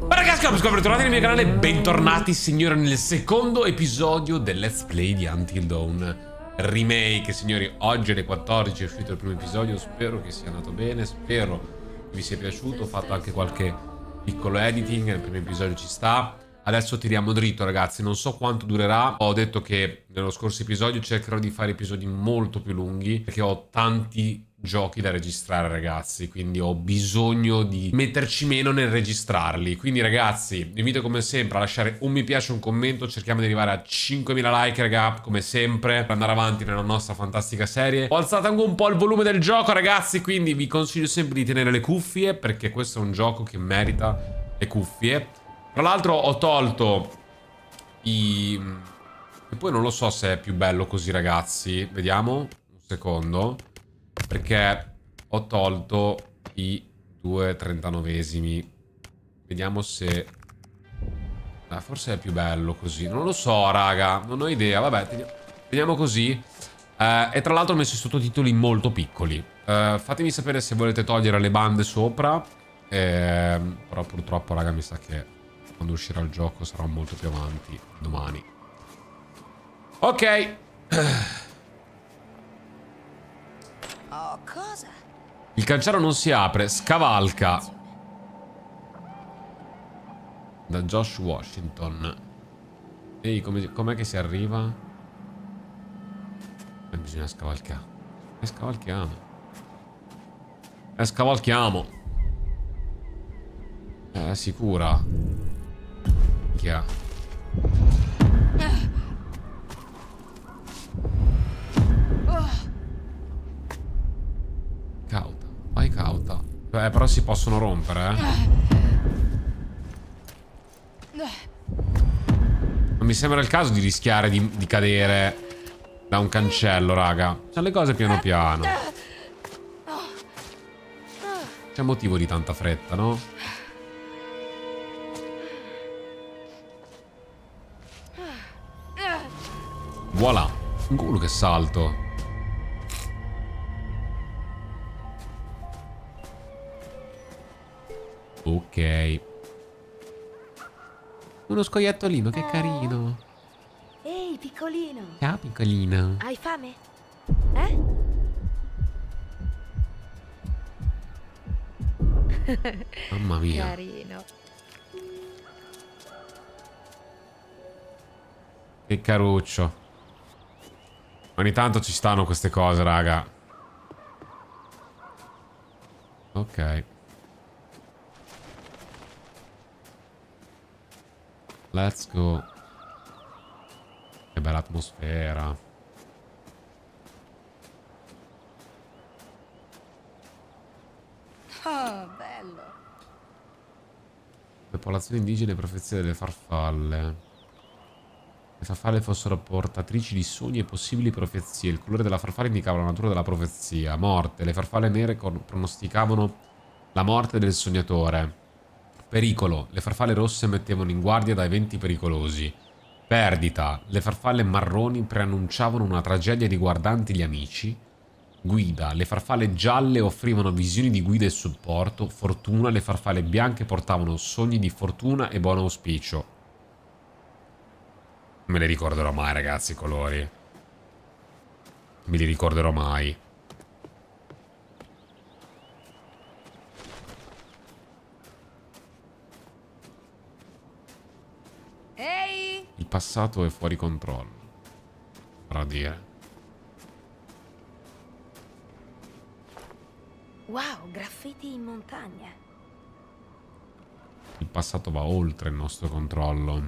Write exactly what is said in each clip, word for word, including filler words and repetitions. Ma ragazzi, come scopri, tornate nel mio canale, bentornati signori nel secondo episodio del Let's Play di Until Dawn Remake. Signori, oggi alle quattordici è uscito il primo episodio, spero che sia andato bene, spero vi sia piaciuto, ho fatto anche qualche piccolo editing, nel primo episodio ci sta. Adesso tiriamo dritto ragazzi, non so quanto durerà, ho detto che nello scorso episodio cercherò di fare episodi molto più lunghi perché ho tanti giochi da registrare ragazzi, quindi ho bisogno di metterci meno nel registrarli. Quindi ragazzi vi invito come sempre a lasciare un mi piace, un commento, cerchiamo di arrivare a cinquemila like raga, come sempre, per andare avanti nella nostra fantastica serie. Ho alzato anche un po' il volume del gioco ragazzi, quindi vi consiglio sempre di tenere le cuffie perché questo è un gioco che merita le cuffie. Tra l'altro ho tolto i... e poi non lo so se è più bello così ragazzi. Vediamo un secondo. Perché ho tolto i due trentanovesimi. Vediamo se... ah, forse è più bello così. Non lo so raga, non ho idea. Vabbè, vediamo così. Eh, e tra l'altro ho messo i sottotitoli molto piccoli. Eh, fatemi sapere se volete togliere le bande sopra. Eh, però purtroppo raga mi sa che... quando uscirà il gioco sarà molto più avanti, domani. Ok. Oh, cosa? Il cancello non si apre, scavalca. Da Josh Washington. Ehi, com'è com che si arriva? Eh, bisogna scavalcare. E eh, scavalchiamo. E eh, scavalchiamo. Eh, sicura. Yeah. Cauta, vai cauta. Beh, però si possono rompere, eh. Non mi sembra il caso di rischiare di, di cadere da un cancello, raga. Facciamo le cose piano piano. C'è motivo di tanta fretta, no? Voilà. Un culo che salto. Ok. Uno scoiattolino, che carino. Ehi, piccolino. Ciao, piccolino. Hai fame? Eh? Mamma mia. Carino. Che caruccio. Ogni tanto ci stanno queste cose, raga. Ok. Let's go. Che bella atmosfera. Oh, bello. Popolazione indigena e profezia delle farfalle. Le farfalle fossero portatrici di sogni e possibili profezie. Il colore della farfalla indicava la natura della profezia. Morte. Le farfalle nere pronosticavano la morte del sognatore. Pericolo. Le farfalle rosse mettevano in guardia da eventi pericolosi. Perdita. Le farfalle marroni preannunciavano una tragedia riguardanti gli amici. Guida. Le farfalle gialle offrivano visioni di guida e supporto. Fortuna. Le farfalle bianche portavano sogni di fortuna e buon auspicio. Non me li ricorderò mai, ragazzi, i colori. Non me li ricorderò mai. Ehi! Il passato è fuori controllo. Vorrà dire. Wow, graffiti in montagna. Il passato va oltre il nostro controllo.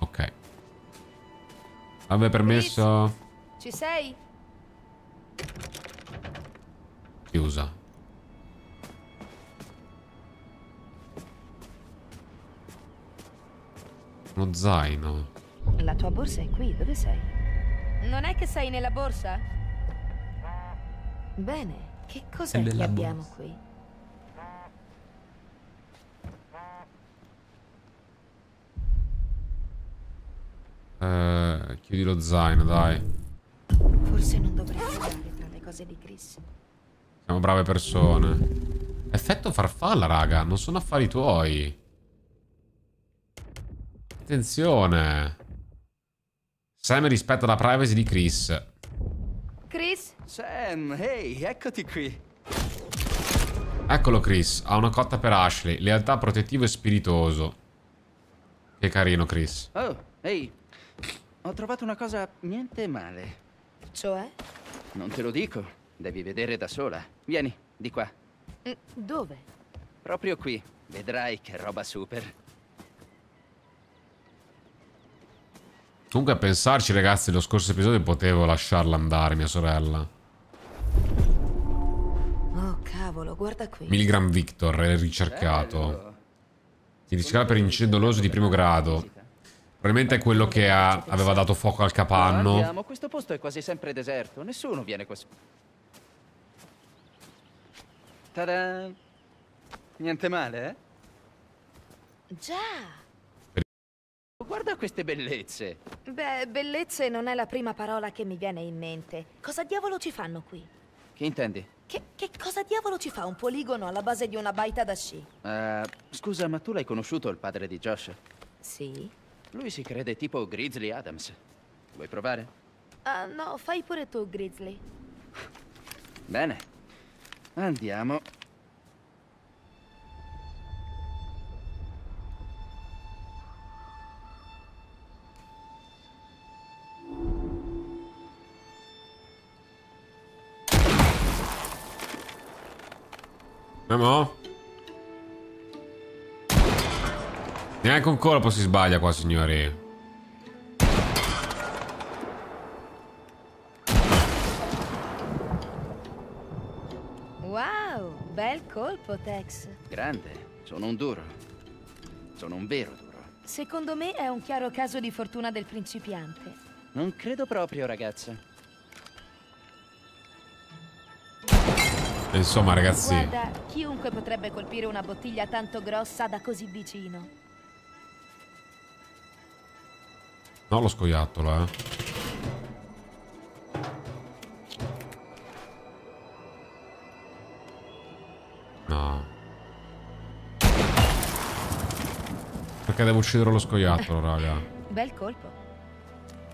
Ok. Vabbè, permesso. Ci sei? Chiusa. Uno zaino. La tua borsa è qui, dove sei? Non è che sei nella borsa? Bene, che cos'è che abbiamo qui? Uh, chiudi lo zaino, dai. Forse non dovrei andare tra le cose di Chris. Siamo brave persone. Effetto farfalla, raga. Non sono affari tuoi. Attenzione. Sam rispetta la privacy di Chris. Chris? Sam, hey, eccoti qui. Eccolo Chris. Ha una cotta per Ashley. Lealtà, protettivo e spiritoso. Che carino Chris. Oh, ehi. Hey. Ho trovato una cosa niente male. Cioè? Non te lo dico. Devi vedere da sola. Vieni, di qua. Dove? Proprio qui. Vedrai che roba super. Comunque a pensarci, ragazzi, lo scorso episodio potevo lasciarla andare, mia sorella. Oh, cavolo, guarda qui. Milgram Victor, è ricercato. Si ricerca per incendio doloso di primo grado. Probabilmente è quello che ha, aveva dato fuoco al capanno. Questo posto è quasi sempre deserto. Nessuno viene qua. Tada! Niente male, eh? Già! Guarda queste bellezze. Beh, bellezze non è la prima parola che mi viene in mente. Cosa diavolo ci fanno qui? Che intendi? Che, che cosa diavolo ci fa un poligono alla base di una baita da sci? Uh, scusa, ma tu l'hai conosciuto il padre di Josh? Sì. Lui si crede tipo Grizzly Adams. Vuoi provare? Uh, no, fai pure tu, Grizzly. Bene. Andiamo. Andiamo. Neanche un colpo si sbaglia qua, signori. Bel colpo, Tex. Grande, sono un duro. Sono un vero duro. Secondo me è un chiaro caso di fortuna del principiante. Non credo proprio, ragazza. Insomma, ragazzi. Guarda, chiunque potrebbe colpire una bottiglia tanto grossa da così vicino. No, lo scoiattolo, eh. No. Perché devo uccidere lo scoiattolo, raga? Bel colpo.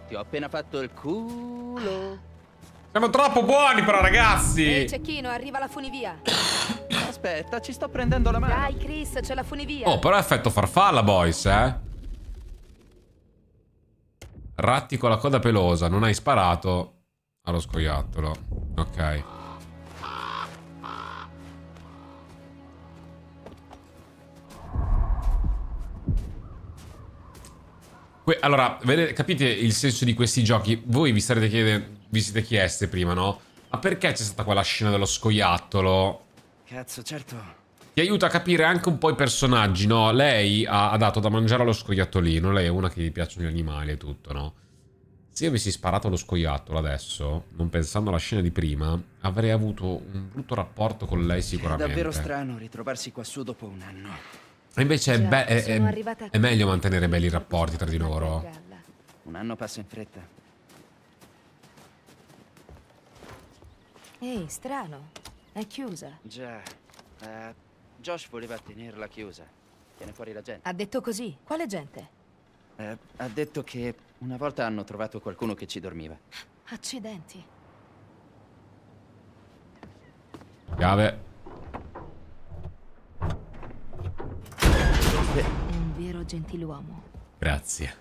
Ti ho appena fatto il culo. Siamo troppo buoni però, ragazzi. Ehi, cecchino, arriva la funivia. Aspetta, ci sto prendendo la mano. Dai, Chris, c'è la funivia. Oh, però è effetto farfalla, boys, eh. Ratti con la coda pelosa. Non hai sparato allo scoiattolo. Ok. Allora, capite il senso di questi giochi? Voi vi sarete chiede... vi siete chieste prima, no? Ma perché c'è stata quella scena dello scoiattolo? Cazzo, certo. Ti aiuta a capire anche un po' i personaggi, no? Lei ha, ha dato da mangiare allo scoiattolino. Lei è una che gli piacciono gli animali e tutto, no? Se io avessi sparato allo scoiattolo adesso, non pensando alla scena di prima, avrei avuto un brutto rapporto con lei sicuramente. È davvero strano ritrovarsi qua su dopo un anno. Invece è, be è, è, è meglio mantenere belli rapporti tra di loro. Un anno passa in fretta. Ehi, strano. È chiusa. Già. uh, Josh voleva tenerla chiusa. Tiene fuori la gente. Ha detto così? Quale gente? Uh, ha detto che una volta hanno trovato qualcuno che ci dormiva. Accidenti. Chiave. Un vero gentiluomo. Grazie.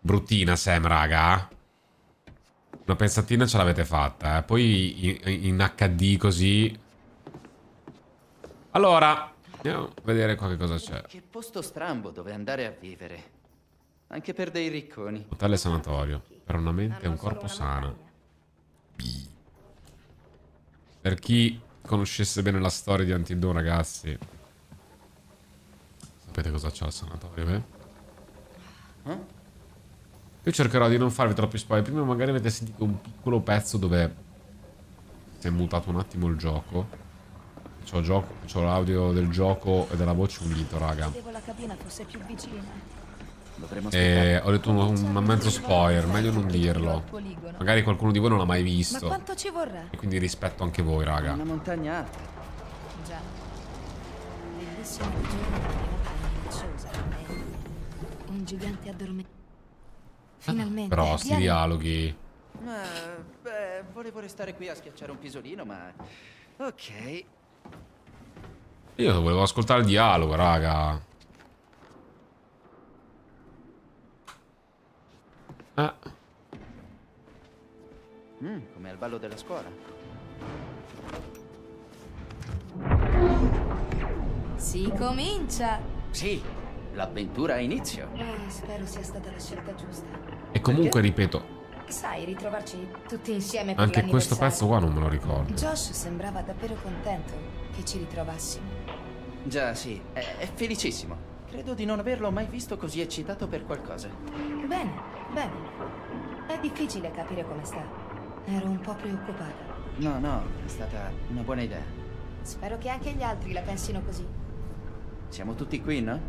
Bruttina Sam, raga. Una pensatina ce l'avete fatta, eh. Poi in acca di così. Allora, andiamo a vedere qua che cosa c'è. Che posto strambo dove andare a vivere. Anche per dei ricconi. Hotel e sanatorio. Per una mente e un corpo sano. Per chi conoscesse bene la storia di Until Dawn, ragazzi, sapete cosa c'è al sanatorio, beh? Eh? Io cercherò di non farvi troppi spoiler. Prima magari avete sentito un piccolo pezzo dove si è mutato un attimo il gioco. C'ho l'audio del gioco e della voce unito, raga. Se la cabina fosse più vicina. Eh, ho detto un, un mezzo spoiler, meglio non dirlo. Magari qualcuno di voi non l'ha mai visto. Ma quanto ci vorrà? E quindi rispetto anche voi, raga. Una montagna alta. Già. Bellissimo giorno. Un gigante addormentato. Finalmente. Però sti dialoghi. Ma, beh, volevo restare qui a schiacciare un pisolino, ma ok. Io volevo ascoltare il dialogo, raga. Ah. Mm, come al ballo della scuola. Si comincia. Sì, l'avventura ha inizio. Eh, spero sia stata la scelta giusta. E comunque, perché? Ripeto, sai, ritrovarci tutti insieme per anche questo pezzo qua non me lo ricordo. Josh sembrava davvero contento che ci ritrovassimo. Già, sì, è, è felicissimo. Credo di non averlo mai visto così eccitato per qualcosa. Bene. Bene, è difficile capire come sta. Ero un po' preoccupata. No, no, è stata una buona idea. Spero che anche gli altri la pensino così. Siamo tutti qui, no?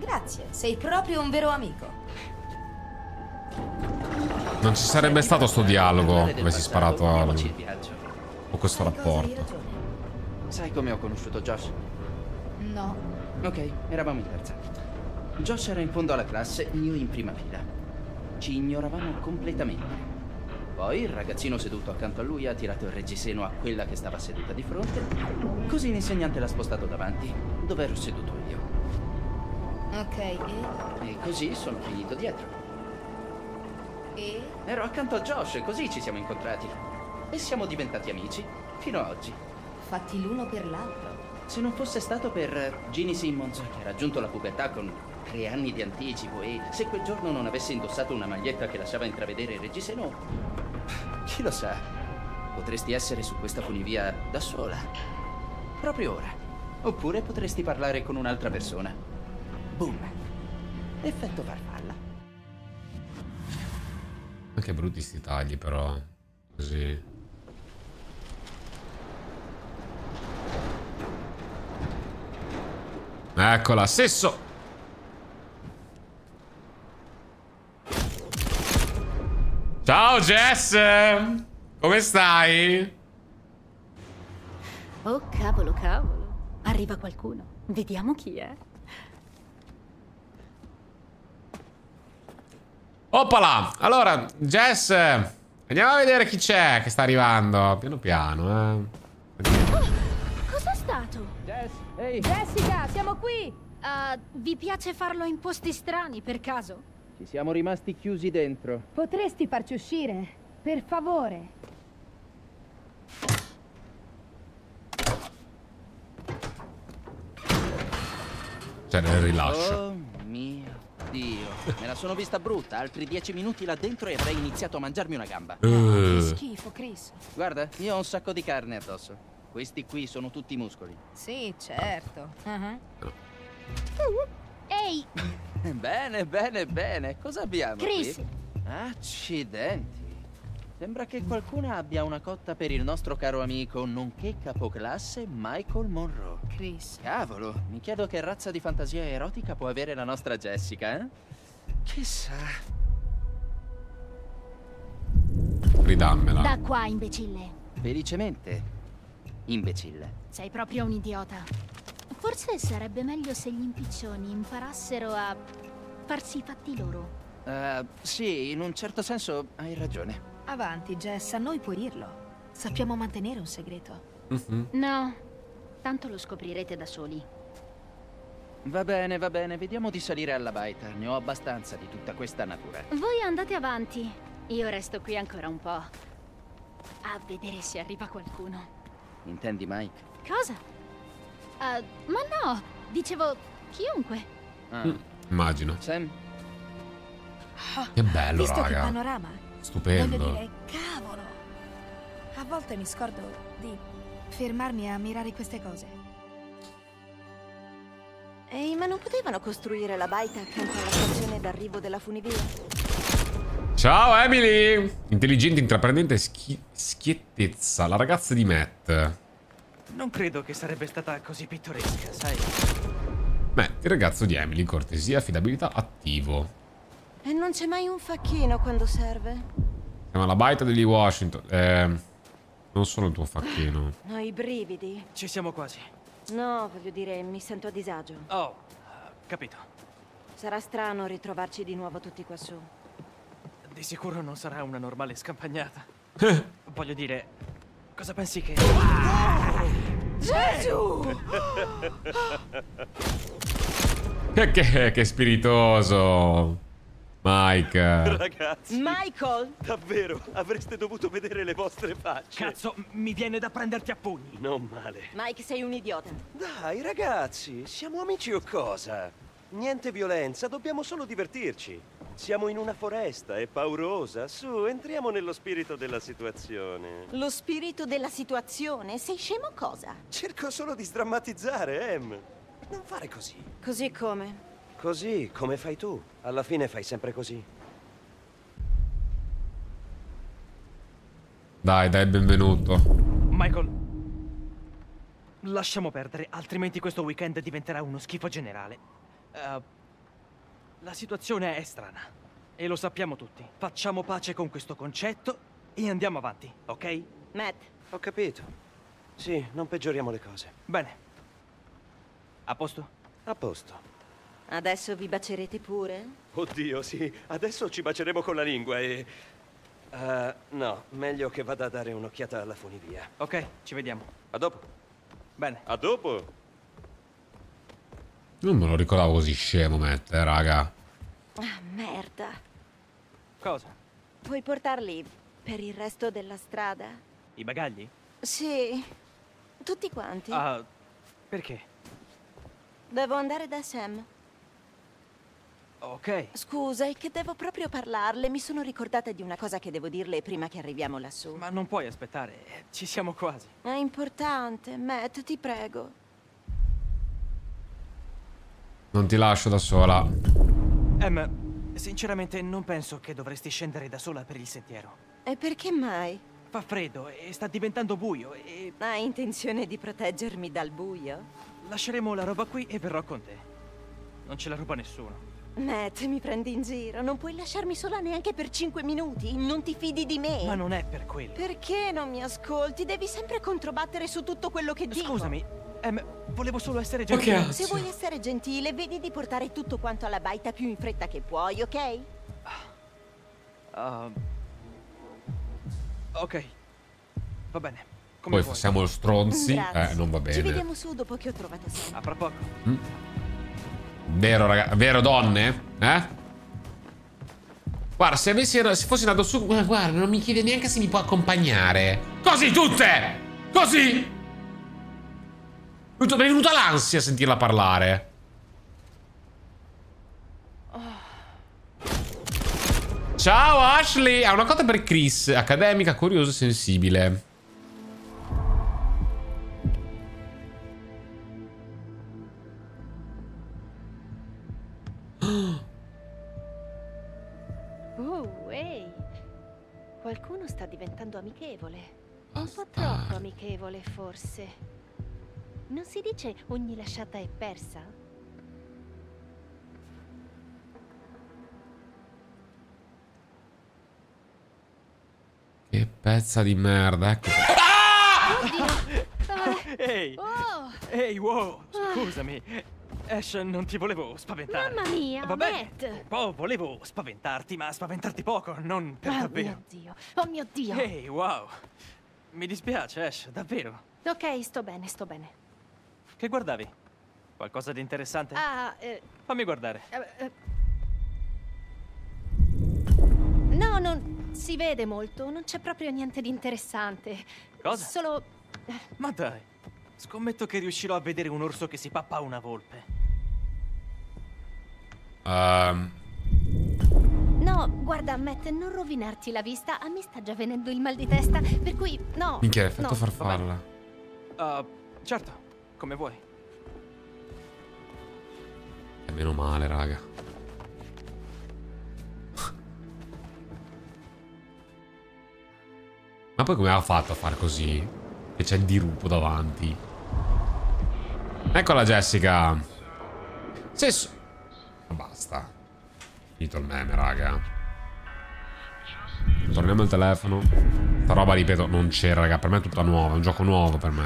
Grazie, sei proprio un vero amico. Non ci sarebbe stato sto dialogo dove si è sparato al... o questo rapporto. Sai come ho conosciuto Josh? No. Ok, eravamo in terza. Josh era in fondo alla classe, io in prima fila. Ci ignoravamo completamente. Poi il ragazzino seduto accanto a lui ha tirato il reggiseno a quella che stava seduta di fronte, così l'insegnante l'ha spostato davanti, dove ero seduto io. Ok, e? E così sono finito dietro. E? Ero accanto a Josh, così ci siamo incontrati. E siamo diventati amici, fino a oggi. Fatti l'uno per l'altro. Se non fosse stato per Ginny Simmons, che ha raggiunto la pubertà con tre anni di anticipo, e se quel giorno non avesse indossato una maglietta che lasciava intravedere il reggiseno, chi lo sa, potresti essere su questa funivia da sola, proprio ora. Oppure potresti parlare con un'altra persona. Boom. Effetto farfalla. Ma che brutti sti tagli, però. Così. Eccola, sesso. Ciao Jess! Come stai? Oh cavolo, cavolo. Arriva qualcuno. Vediamo chi è. Oppala! Allora, Jess, andiamo a vedere chi c'è che sta arrivando. Piano piano, eh. Oh, cos'è stato? Jess, hey. Jessica, siamo qui! Uh, vi piace farlo in posti strani, per caso? Ci siamo rimasti chiusi dentro. Potresti farci uscire? Per favore. C'è nel rilascio. Oh mio Dio. Me la sono vista brutta. Altri dieci minuti là dentro e avrei iniziato a mangiarmi una gamba. Uh. Che schifo, Chris. Guarda, io ho un sacco di carne addosso. Questi qui sono tutti muscoli. Sì, certo. Uh-huh. Ehi! Bene, bene, bene. Cosa abbiamo Chris. Qui? Accidenti. Sembra che qualcuna abbia una cotta per il nostro caro amico, nonché capoclasse Michael Munroe. Chris. Cavolo, mi chiedo che razza di fantasia erotica può avere la nostra Jessica, eh? Chissà. Ridammela. Da qua, imbecille. Felicemente, imbecille. Sei proprio un idiota. Forse sarebbe meglio se gli impiccioni imparassero a farsi i fatti loro. Uh, sì, in un certo senso hai ragione. Avanti, Jess, a noi puoi dirlo. Sappiamo mantenere un segreto. Mm-hmm. No, tanto lo scoprirete da soli. Va bene, va bene, vediamo di salire alla baita. Ne ho abbastanza di tutta questa natura. Voi andate avanti. Io resto qui ancora un po'. A vedere se arriva qualcuno. Intendi Mike? Cosa? Uh, ma no, dicevo chiunque. Ah. Mm, immagino. Sam. Che bello, visto, raga. Che panorama. Stupendo. Voglio dire, cavolo. A volte mi scordo di fermarmi a ammirare queste cose. Ehi, ma non potevano costruire la baita accanto alla stazione d'arrivo della funivia? Ciao Emily. Intelligente, intraprendente, schi schiettezza. La ragazza di Matt. Non credo che sarebbe stata così pittoresca, sai? Beh, il ragazzo di Emily, cortesia, affidabilità, attivo. E non c'è mai un facchino quando serve. Siamo alla baita degli Washington. Eh, non sono il tuo facchino. No, i brividi. Ci siamo quasi. No, voglio dire, mi sento a disagio. Oh, capito. Sarà strano ritrovarci di nuovo tutti qua su. Di sicuro non sarà una normale scampagnata. Voglio dire, cosa pensi che... Ah! Gesù! che, che, che spiritoso, Mike. Ragazzi, Michael, davvero avreste dovuto vedere le vostre facce. Cazzo, mi viene da prenderti a pugni. Non male. Mike, sei un idiota. Dai ragazzi, siamo amici o cosa? Niente violenza, dobbiamo solo divertirci. Siamo in una foresta, è paurosa. Su, entriamo nello spirito della situazione. Lo spirito della situazione? Sei scemo cosa? Cerco solo di sdrammatizzare, Em. Non fare così. Così come? Così, come fai tu. Alla fine fai sempre così. Dai, dai, benvenuto. Michael, lasciamo perdere, altrimenti questo weekend diventerà uno schifo generale. Uh... La situazione è strana e lo sappiamo tutti. Facciamo pace con questo concetto e andiamo avanti, ok? Matt. Ho capito. Sì, non peggioriamo le cose. Bene. A posto? A posto. Adesso vi bacerete pure? Oddio, sì. Adesso ci baceremo con la lingua e... Uh, no, meglio che vada a dare un'occhiata alla funivia. Ok, ci vediamo. A dopo. Bene. A dopo. Non me lo ricordavo così scemo, Matt, eh, raga. Ah, merda. Cosa? Puoi portarli per il resto della strada? I bagagli? Sì. Tutti quanti. Ah, uh, perché? Devo andare da Sam. Ok. Scusa, è che devo proprio parlarle. Mi sono ricordata di una cosa che devo dirle prima che arriviamo lassù. Ma non puoi aspettare, ci siamo quasi. È importante, Matt, ti prego. Non ti lascio da sola. Em, sinceramente non penso che dovresti scendere da sola per il sentiero. E perché mai? Fa freddo e sta diventando buio e... Hai intenzione di proteggermi dal buio? Lasceremo la roba qui e verrò con te. Non ce la ruba nessuno. Matt, mi prendi in giro. Non puoi lasciarmi sola neanche per cinque minuti. Non ti fidi di me. Ma non è per quello. Perché non mi ascolti? Devi sempre controbattere su tutto quello che dico. Scusami. Em, volevo solo essere gentile. Okay. Se vuoi essere gentile, vedi di portare tutto quanto alla baita più in fretta che puoi, ok? Uh, ok. Va bene. Come Poi vuoi. Siamo stronzi. Grazie. Eh, non va bene. Ci vediamo su dopo che ho trovato Sam. A poco. Mm. Vero, raga. Vero, donne? Eh? Guarda, se, avessi, se fossi andato su... Guarda, non mi chiede neanche se mi può accompagnare. Così tutte! Così! Mi è venuta l'ansia a sentirla parlare. Ciao Ashley. Ha una cotta per Chris. Accademica, curiosa e sensibile. Oh, hey. Qualcuno sta diventando amichevole. Un po' troppo amichevole, forse. Non si dice ogni lasciata è persa? Che pezza di merda, ecco. Ah! Ehi, oh. Ehi, wow, scusami. Ash, non ti volevo spaventare. Mamma mia, vabbè, Matt. Oh, volevo spaventarti, ma spaventarti poco, non per oh, davvero. Mio Dio. Oh mio Dio. Ehi, wow. Mi dispiace, Ash, davvero. Ok, sto bene, sto bene. Che guardavi? Qualcosa di interessante? Ah, eh, fammi guardare. Eh, eh. No, non si vede molto. Non c'è proprio niente di interessante. Cosa? Solo... Ma dai, scommetto che riuscirò a vedere un orso che si pappa a una volpe. Um. No, guarda, Matt, non rovinarti la vista. A me sta già venendo il mal di testa, per cui... No, minchia, hai fatto no. farfalla. Uh, certo. Come vuoi. E meno male, raga. Ma poi come ha fatto a far così? Che c'è il dirupo davanti. Eccola Jessica. Se so... Basta. Finito il meme, raga. Torniamo al telefono. Sta roba, ripeto, non c'era, raga. Per me è tutta nuova, è un gioco nuovo per me.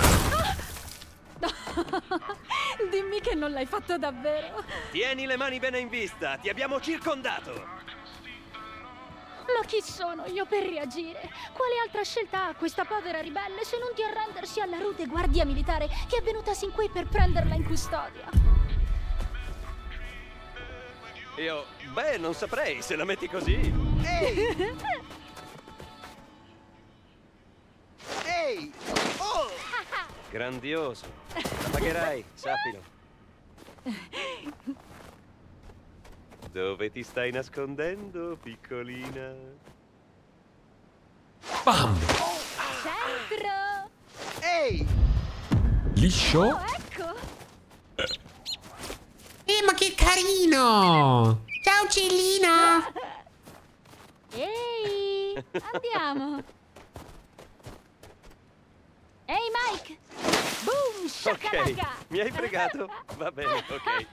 Dimmi che non l'hai fatto davvero. Tieni le mani bene in vista, ti abbiamo circondato. Ma chi sono io per reagire? Quale altra scelta ha questa povera ribelle se non di arrendersi alla rude guardia militare che è venuta sin qui per prenderla in custodia? Io... beh, non saprei se la metti così. Ehi! Ehi! Oh! Grandioso. La pagherai, sappilo. Dove ti stai nascondendo, piccolina? Bam! Centro! Ehi! Liscio? Oh, ecco! Eh, ma che carino! Ciao, uccellino! Ehi! Andiamo! Ehi, Mike! Boom! Sciacalaga! Okay. Mi hai pregato? Va bene, ok.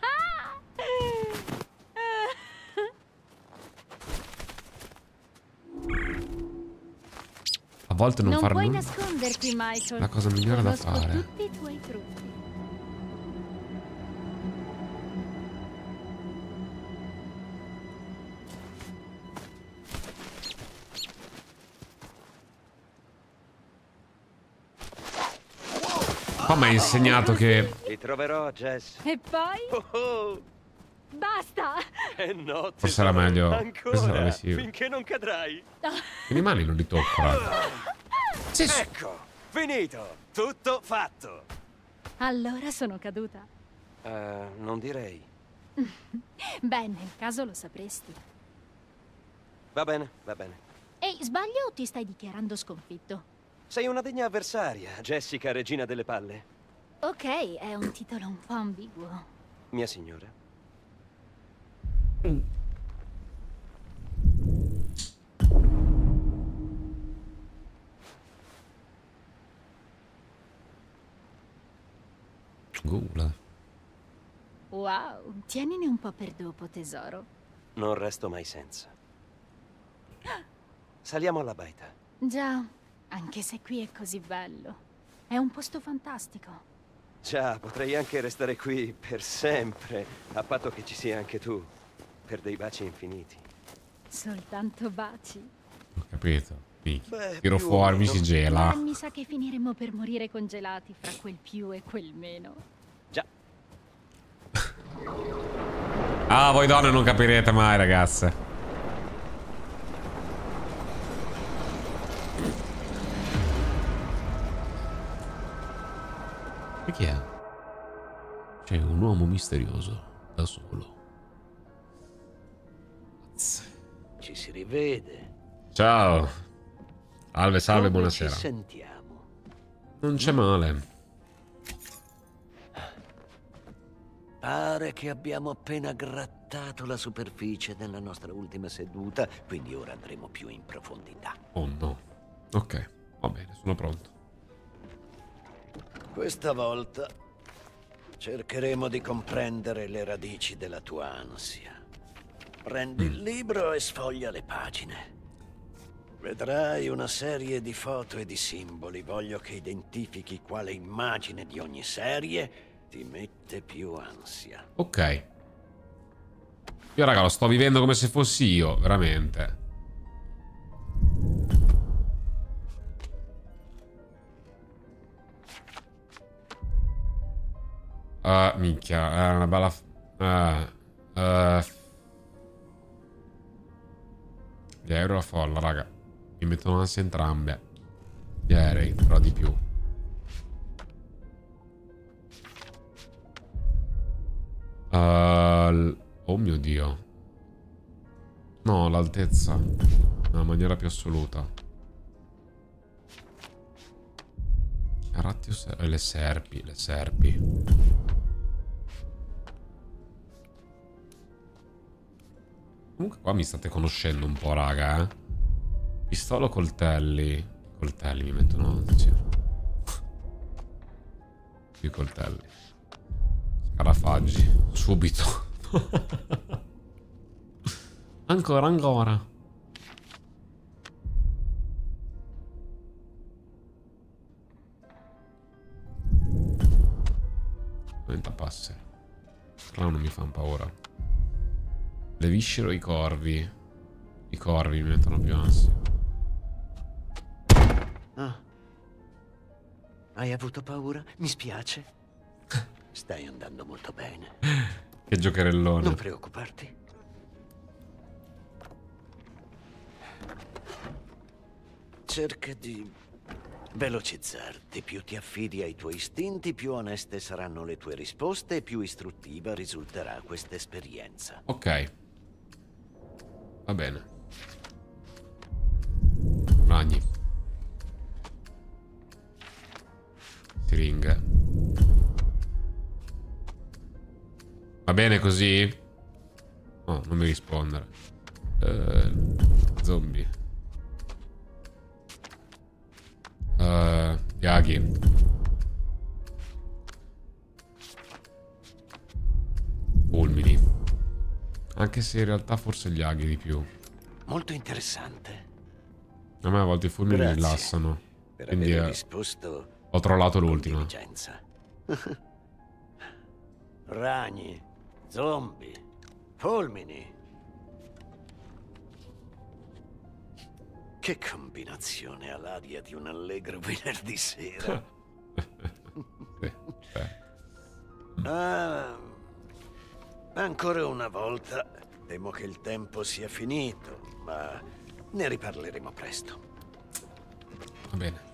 A volte non, non far nulla è la cosa migliore da fare. Tutti i tuoi trucchi. Qua mi ha insegnato che... Ti troverò, Jess. E poi? Oh oh. Basta! Eh no, forse era meglio. Ancora, finché non cadrai. I mani non li tocca. Ecco, finito. Tutto fatto. Allora sono caduta. Uh, non direi. Beh, nel caso lo sapresti. Va bene, va bene. Ehi, sbaglio o ti stai dichiarando sconfitto? Sei una degna avversaria, Jessica, regina delle palle. Ok, è un titolo un po' ambiguo. Mia signora. Mm. Gula. Wow, tienine un po' per dopo, tesoro. Non resto mai senza. Saliamo alla baita. Già, anche se qui è così bello. È un posto fantastico. Già, potrei anche restare qui per sempre, a patto che ci sia anche tu. Per dei baci infiniti. Soltanto baci. Ho capito. Beh, tiro fuori, mi si gela. Mi sa che finiremo per morire congelati fra quel più e quel meno. Già. Ah, voi donne non capirete mai, ragazze. E chi è? C'è un uomo misterioso, da solo. Ci si rivede. Ciao. Salve, salve, buonasera. Ci sentiamo. Non c'è male. Pare che abbiamo appena grattato la superficie della nostra ultima seduta, quindi ora andremo più in profondità. Oh no. Ok, va bene, sono pronto. Questa volta cercheremo di comprendere le radici della tua ansia. Prendi il libro e sfoglia le pagine. Vedrai una serie di foto e di simboli. Voglio che identifichi quale immagine di ogni serie ti mette più ansia. Ok. Io, raga, lo sto vivendo come se fossi io, veramente. Ah, uh, minchia, è una bella... Uh, uh... dieci euro la folla, raga. Mi mettono ansia entrambe. Gli aerei, però di più. Uh, oh mio Dio. No, l'altezza. Nella maniera più assoluta. Ratti o ser- le serpi, le serpi. Comunque qua mi state conoscendo un po', raga, eh. Pistola, coltelli. Coltelli mi mettono... Più coltelli. Scarafaggi. Subito. Ancora, ancora. Diventa passe. Il clown mi fa paura. Le viscere o i corvi? I corvi mi mettono più ansia. Ah. Hai avuto paura? Mi spiace. Stai andando molto bene. Che giocherellone. Non preoccuparti. Cerca di velocizzarti. Più ti affidi ai tuoi istinti, più oneste saranno le tue risposte e più istruttiva risulterà questa esperienza. Ok. Va bene. Ragni. Siringa. Va bene così? Oh, non mi rispondere. Uh, zombie. Uh, piaghi. Fulmini. Anche se in realtà forse gli aghi di più. Molto interessante. A me a volte i fulmini mi rilassano. Per quindi eh, ho trollato l'ultima. Ragni, zombie, fulmini. Che combinazione all'aria di un allegro venerdì sera. Sì, ah. Ancora una volta, temo che il tempo sia finito, ma ne riparleremo presto. Va bene.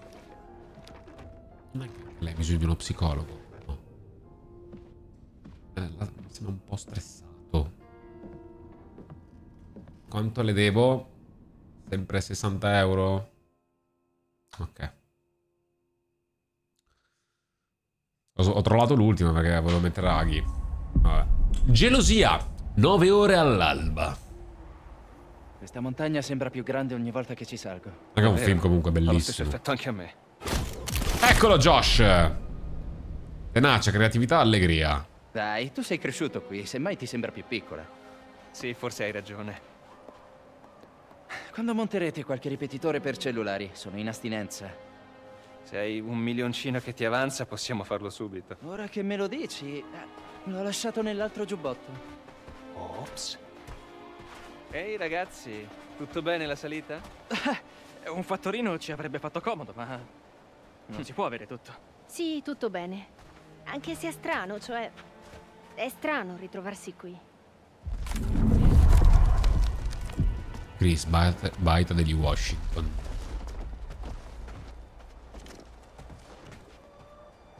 Lei ha bisogno di uno psicologo? No. Eh, la... Sembra un po' stressato. Quanto le devo? Sempre sessanta euro? Ok. Ho, ho trollato l'ultima perché volevo mettere aghi. Vabbè. Gelosia, nove ore all'alba. Questa montagna sembra più grande ogni volta che ci salgo. Raga, è un film comunque bellissimo. Effetto anche a me. Eccolo Josh. Tenacia, creatività, allegria. Dai, tu sei cresciuto qui, semmai ti sembra più piccola. Sì, forse hai ragione. Quando monterete qualche ripetitore per cellulari? Sono in astinenza. Se hai un milioncino che ti avanza, possiamo farlo subito. Ora che me lo dici... L'ho lasciato nell'altro giubbotto. Ops. Ehi ragazzi, tutto bene la salita? Un fattorino ci avrebbe fatto comodo, ma non si può avere tutto. Sì, tutto bene. Anche se è strano, cioè... È strano ritrovarsi qui. Chris Barth degli Washington.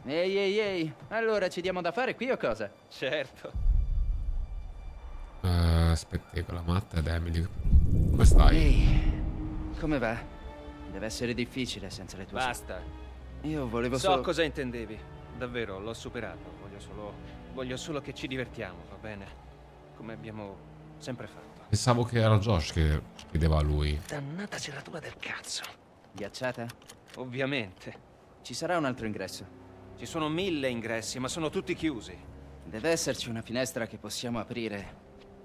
Ehi, ehi, ehi. Allora, ci diamo da fare qui o cosa? Certo. Uh, spettacolo, Matt ed Emily. Come stai? Ehi, come va? Deve essere difficile senza le tue... Basta. Io volevo solo... So cosa intendevi. Davvero, l'ho superato. Voglio solo... Voglio solo che ci divertiamo, va bene? Come abbiamo sempre fatto. Pensavo che era Josh che chiedeva a lui. Dannata serratura del cazzo. Ghiacciata? Ovviamente. Ci sarà un altro ingresso. Ci sono mille ingressi, ma sono tutti chiusi. Deve esserci una finestra che possiamo aprire,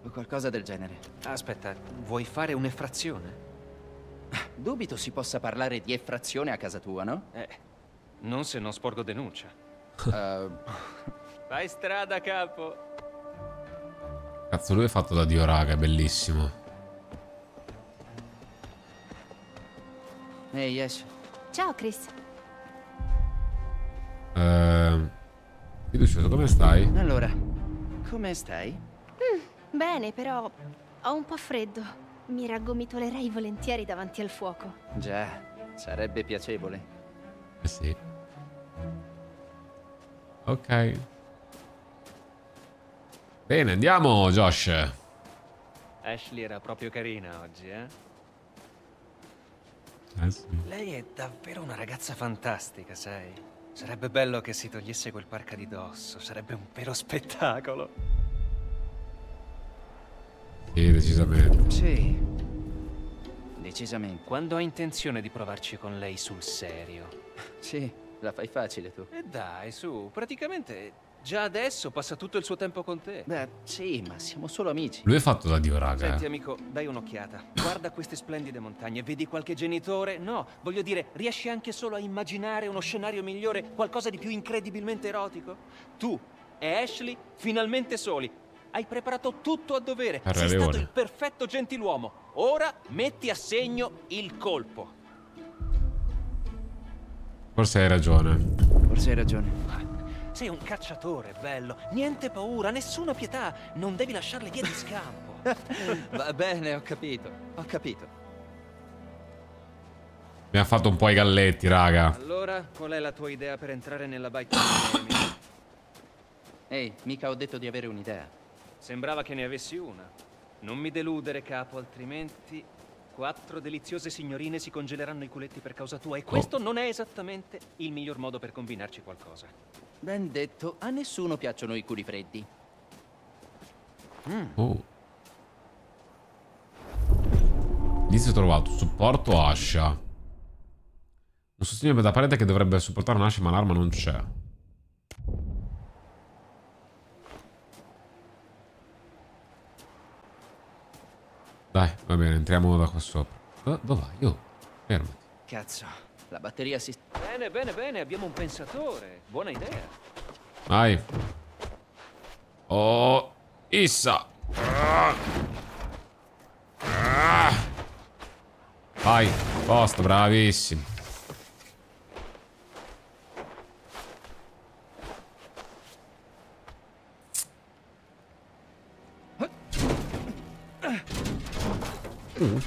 o qualcosa del genere. Aspetta, vuoi fare un'effrazione? Dubito si possa parlare di effrazione a casa tua, no? Eh, non se non sporgo denuncia. uh... Fai strada, capo! Cazzo, lui è fatto da Dio, raga, è bellissimo. Ehi, hey, esci. Ciao, Chris. Uh, fiducioso, come stai? Allora, come stai? Mm, bene, però ho un po' freddo. Mi raggomitolerei volentieri davanti al fuoco. Già, sarebbe piacevole. Eh sì. Ok. Bene, andiamo, Josh. Ashley era proprio carina oggi, eh? Eh sì. Lei è davvero una ragazza fantastica, sai? Sarebbe bello che si togliesse quel parca di dosso, sarebbe un vero spettacolo. Sì, decisamente. Sì, decisamente. Quando hai intenzione di provarci con lei sul serio? Sì, la fai facile tu. E dai, su, praticamente Già adesso passa tutto il suo tempo con te. Beh, sì, ma siamo solo amici. Lui è fatto da Dio, raga. Senti, eh. amico, dai un'occhiata. Guarda queste splendide montagne. Vedi qualche genitore? No, voglio dire, riesci anche solo a immaginare uno scenario migliore? Qualcosa di più incredibilmente erotico? Tu e Ashley finalmente soli. Hai preparato tutto a dovere. Sei stato il perfetto gentiluomo. Ora metti a segno il colpo. Forse hai ragione. Forse hai ragione. Sei un cacciatore, bello. Niente paura, nessuna pietà. Non devi lasciarle via di scampo. Va bene, ho capito. Ho capito. Mi ha fatto un po' i galletti, raga. Allora, qual è la tua idea per entrare nella baita? Ehi, mica ho detto di avere un'idea. Sembrava che ne avessi una. Non mi deludere, capo, altrimenti quattro deliziose signorine si congeleranno i culetti per causa tua. E questo oh. non è esattamente il miglior modo per combinarci qualcosa. Ben detto, a nessuno piacciono i culi freddi. Mm. Oh. Inizio trovato. Supporto ascia. Un sostegno da parete che dovrebbe supportare un'ascia, ma l'arma non c'è. Dai, va bene, entriamo da qua sopra. Do dove vai? Oh, fermati. Cazzo. La batteria si... Bene, bene, bene, abbiamo un pensatore. Buona idea. Vai. Oh, issa. Vai, posto, bravissimo. Uh,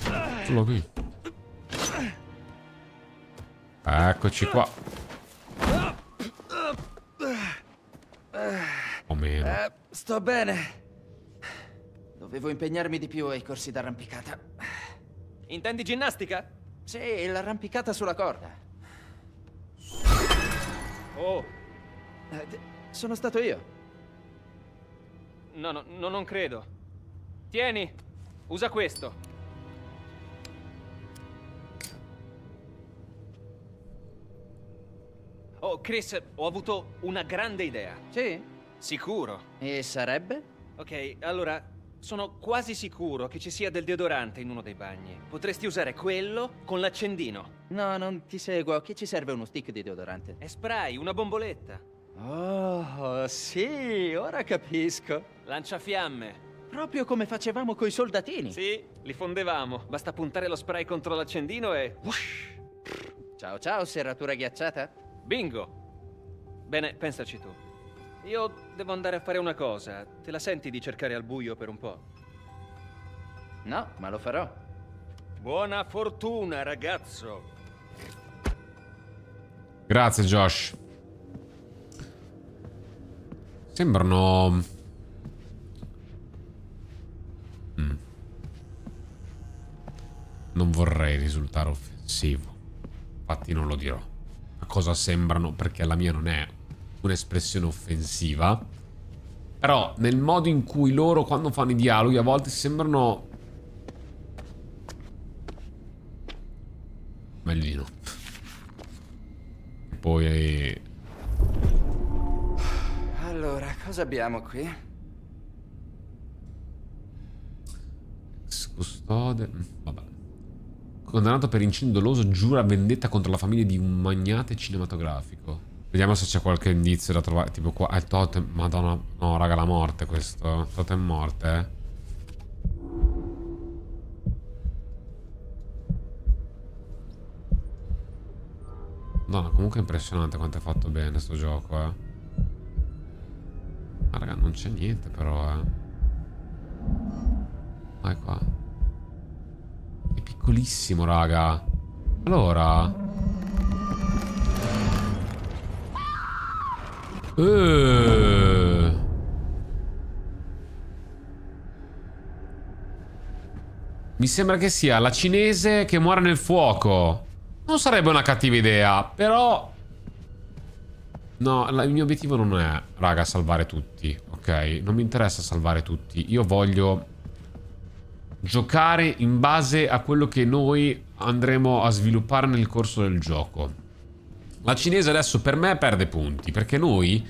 solo qui. Eccoci qua. O meno. Eh, sto bene. Dovevo impegnarmi di più ai corsi d'arrampicata. Intendi ginnastica? Sì, l'arrampicata sulla corda. Oh. Eh, sono stato io. No, no, no, non credo. Tieni, usa questo. Oh, Chris, ho avuto una grande idea. Sì? Sicuro. E sarebbe? Ok, allora, sono quasi sicuro che ci sia del deodorante in uno dei bagni. Potresti usare quello con l'accendino. No, non ti seguo. Che ci serve uno stick di deodorante? E spray, una bomboletta. Oh, sì, ora capisco. Lanciafiamme. Proprio come facevamo coi soldatini. Sì, li fondevamo. Basta puntare lo spray contro l'accendino e... Ciao, ciao, serratura ghiacciata. Bingo! Bene, pensaci tu. Io devo andare a fare una cosa. Te la senti di cercare al buio per un po'? No, ma lo farò. Buona fortuna, ragazzo! Grazie, Josh. Sembrano... Mm. Non vorrei risultare offensivo. Infatti non lo dirò. Cosa sembrano, perché la mia non è un'espressione offensiva, però nel modo in cui loro quando fanno i dialoghi a volte sembrano meglio di no. Poi allora cosa abbiamo qui? Ex custode, vabbè. Condannato per incendio doloso, giura vendetta contro la famiglia di un magnate cinematografico. Vediamo se c'è qualche indizio da trovare. Tipo qua, è il totem. Madonna, no raga, la morte questo. Totem morte, eh. Madonna, comunque è impressionante quanto è fatto bene sto gioco, eh. Ma raga, non c'è niente però, eh. Vai qua. È piccolissimo, raga. Allora eh. mi sembra che sia la cinese che muore nel fuoco. Non sarebbe una cattiva idea, però no, la, il mio obiettivo non è, raga, salvare tutti. Ok, non mi interessa salvare tutti. Io voglio giocare in base a quello che noi andremo a sviluppare nel corso del gioco. La cinese adesso per me perde punti, perché noi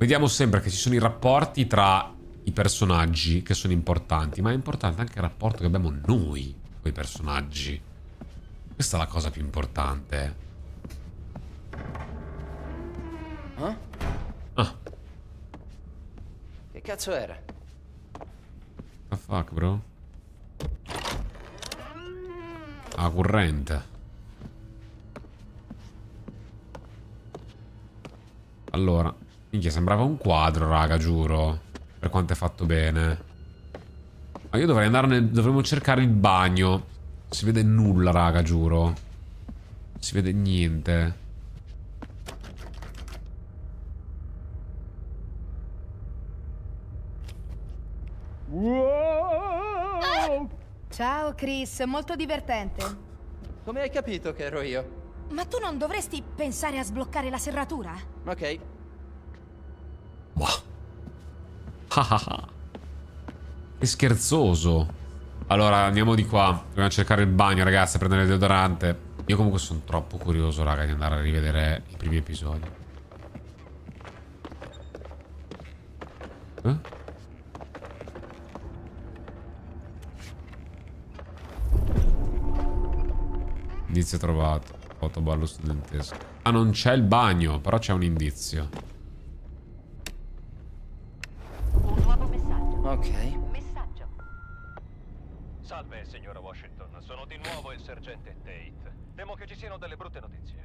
Vediamo sempre che ci sono i rapporti tra i personaggi che sono importanti, ma è importante anche il rapporto che abbiamo noi con i personaggi. Questa è la cosa più importante. Eh? Ah. Che cazzo era? The fuck, bro? Ah, corrente. Allora, minchia, sembrava un quadro, raga, giuro. Per quanto è fatto bene. Ma io dovrei andare nel... Dovremmo cercare il bagno. Si vede nulla, raga, giuro. Si vede niente. Wow! Ciao, Chris. Molto divertente. Come hai capito che ero io? Ma tu non dovresti pensare a sbloccare la serratura? Ok. Wow. Che scherzoso. Allora andiamo di qua. Dobbiamo cercare il bagno, ragazzi, a prendere il deodorante. Io comunque sono troppo curioso, raga, di andare a rivedere i primi episodi. Eh? Indizio trovato. Fotoballo studentesco. Ah, non c'è il bagno, però c'è un indizio. Ok. Messaggio. Salve, signora Washington. Sono di nuovo il sergente Tate. Temo che ci siano delle brutte notizie.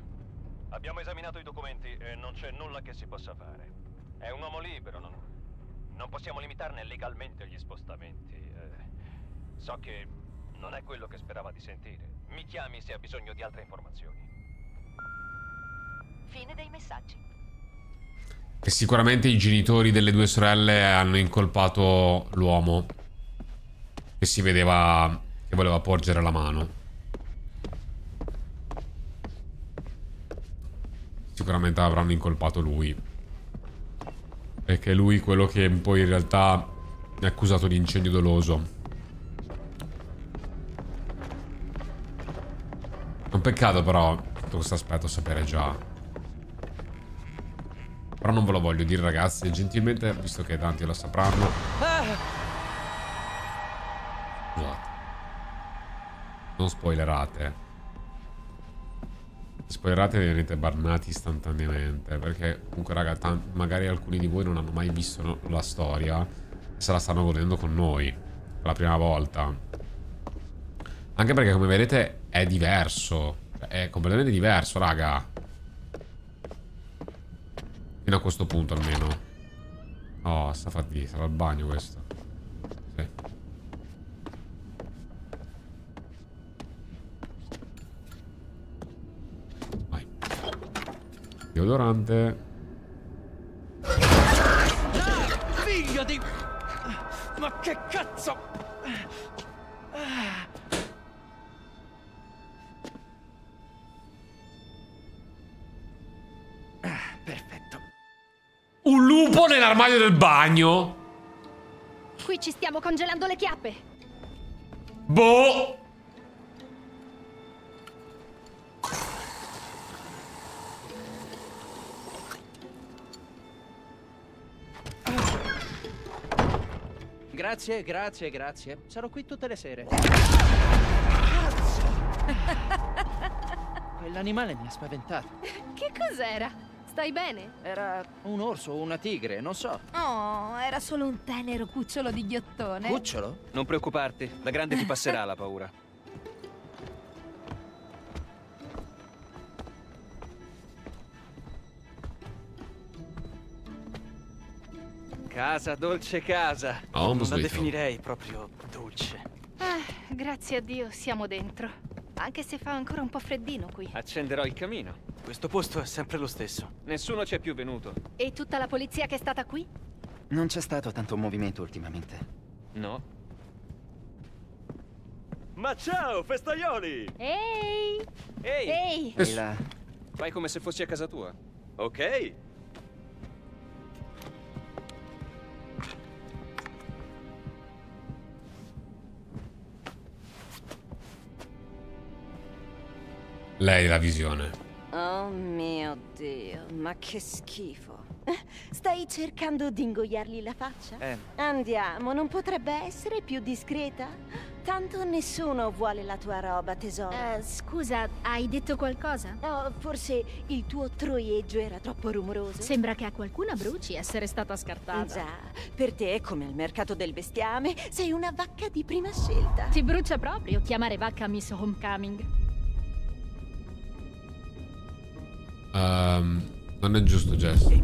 Abbiamo esaminato i documenti e non c'è nulla che si possa fare. È un uomo libero, non, non possiamo limitarne legalmente gli spostamenti. Eh, so che non è quello che sperava di sentire. Mi chiami se ha bisogno di altre informazioni. Fine dei messaggi. Che sicuramente i genitori delle due sorelle hanno incolpato l'uomo che si vedeva che voleva porgere la mano. Sicuramente avranno incolpato lui, perché è lui quello che poi in realtà è accusato di incendio doloso. È un peccato però tutto questo aspetto sapere già. Però non ve lo voglio dire, ragazzi, gentilmente, visto che tanti lo sapranno. Scusate. Non spoilerate. Spoilerate e venite bannati istantaneamente. Perché comunque, raga, magari alcuni di voi non hanno mai visto la storia e se la stanno godendo con noi per la prima volta. Anche perché, come vedete, è diverso. È completamente diverso, raga. Fino a questo punto almeno. Oh, sta fatica, sarà il bagno questo. Sì. Vai. Deodorante. Ah, figlio di... Ma che cazzo... Ah. Un lupo nell'armadio del bagno. Qui ci stiamo congelando le chiappe. Boh. Grazie, grazie, grazie. Sarò qui tutte le sere. Cazzo. Quell'animale mi ha spaventato. Che cos'era? Stai bene? Era un orso o una tigre, non so. Oh, era solo un tenero cucciolo di ghiottone. Cucciolo? Non preoccuparti, la grande ti passerà la paura. Casa, dolce casa. Oh, non la definirei proprio dolce. Ah, grazie a Dio siamo dentro. Anche se fa ancora un po' freddino qui. Accenderò il camino. Questo posto è sempre lo stesso. Nessuno c'è più venuto. E tutta la polizia che è stata qui? Non c'è stato tanto movimento ultimamente. No. Ma ciao, festaioli! Ehi! Ehi! Ehi! E là. Fai come se fossi a casa tua. Ok. Lei è la visione. Oh mio Dio, ma che schifo. Stai cercando di ingoiargli la faccia? Eh. Andiamo, non potrebbe essere più discreta? Tanto nessuno vuole la tua roba, tesoro. Uh, scusa, hai detto qualcosa? Oh, forse il tuo troieggio era troppo rumoroso. Sembra che a qualcuna bruci essere stata scartata. Già, per te, come al mercato del bestiame, sei una vacca di prima scelta. Ti brucia proprio chiamare vacca Miss Homecoming. Um, non è giusto, Jess.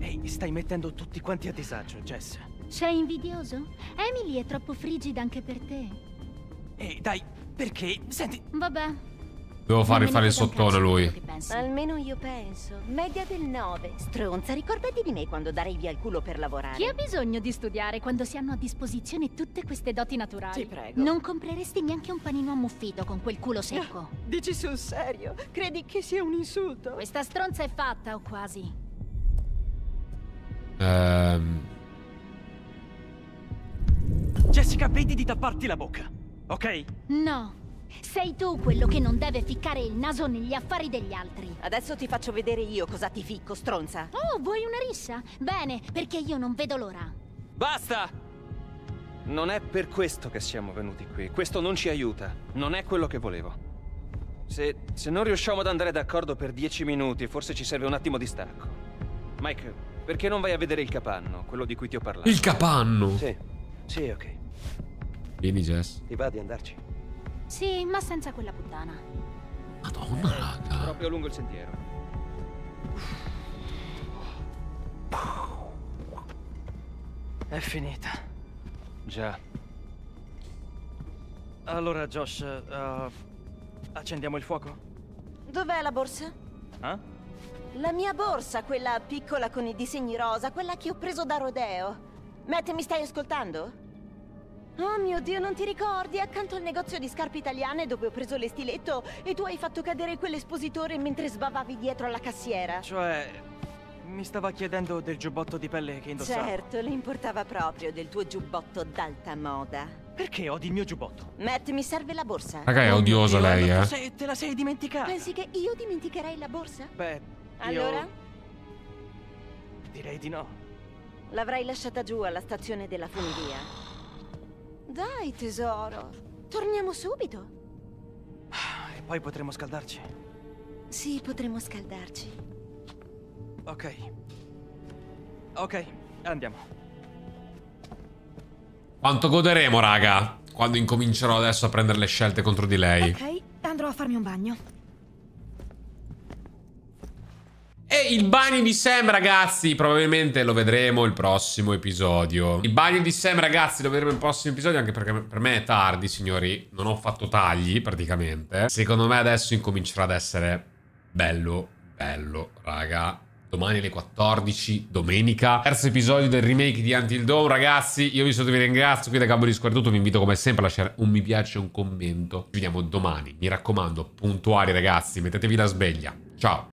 Ehi, hey, stai mettendo tutti quanti a disagio, Jess. Sei invidioso? Emily è troppo frigida anche per te. Ehi, hey, dai, perché? Senti... Vabbè. Devo fare fare il sottone lui. Almeno io penso. Media del nove. Stronza, ricordati di me quando darai via il culo per lavorare. Chi ha bisogno di studiare quando si hanno a disposizione tutte queste doti naturali? Ti prego. Non compreresti neanche un panino ammuffito con quel culo secco. No, dici sul serio? Credi che sia un insulto? Questa stronza è fatta, o quasi. Um. Jessica, vedi di tapparti la bocca, ok? No, sei tu quello che non deve ficcare il naso negli affari degli altri. Adesso ti faccio vedere io cosa ti ficco, stronza. Oh, vuoi una rissa? Bene, perché io non vedo l'ora. Basta! Non è per questo che siamo venuti qui. Questo non ci aiuta. Non è quello che volevo. Se, se non riusciamo ad andare d'accordo per dieci minuti, forse ci serve un attimo di stacco. Mike... Perché non vai a vedere il capanno, quello di cui ti ho parlato? Il capanno? Sì, sì, ok. Vieni, Jess. Ti va di andarci? Sì, ma senza quella puttana. Madonna, eh, raga. Proprio lungo il sentiero. È finita. Già. Allora, Josh, uh, accendiamo il fuoco? Dov'è la borsa? Ah? Eh? La mia borsa, quella piccola con i disegni rosa, quella che ho preso da Rodeo. Matt, mi stai ascoltando? Oh mio Dio, non ti ricordi? Accanto al negozio di scarpe italiane dove ho preso le stiletto e tu hai fatto cadere quell'espositore mentre sbavavi dietro alla cassiera. Cioè, mi stava chiedendo del giubbotto di pelle che indossavo. Certo, le importava proprio del tuo giubbotto d'alta moda. Perché odi il mio giubbotto? Matt, mi serve la borsa. Raga, è odiosa lei, eh. Se te la sei dimenticata. Pensi che io dimenticherei la borsa? Beh... Allora? Io... Direi di no. L'avrai lasciata giù alla stazione della funivia. Dai, tesoro, torniamo subito. E poi potremo scaldarci. Sì, potremo scaldarci. Ok. Ok, andiamo. Quanto goderemo, raga, quando incomincerò adesso a prendere le scelte contro di lei. Ok, andrò a farmi un bagno. E il bagno di Sam, ragazzi, probabilmente lo vedremo il prossimo episodio. Il bagno di Sam, ragazzi, lo vedremo il prossimo episodio, anche perché per me è tardi, signori. Non ho fatto tagli, praticamente. Secondo me adesso incomincerà ad essere bello, bello, raga. Domani alle quattordici, domenica. Terzo episodio del remake di Until Dawn, ragazzi. Io vi saluto, vi ringrazio. Qui da GaBBoDSQUARED tutto. Vi invito come sempre a lasciare un mi piace e un commento. Ci vediamo domani. Mi raccomando, puntuali, ragazzi. Mettetevi la sveglia. Ciao.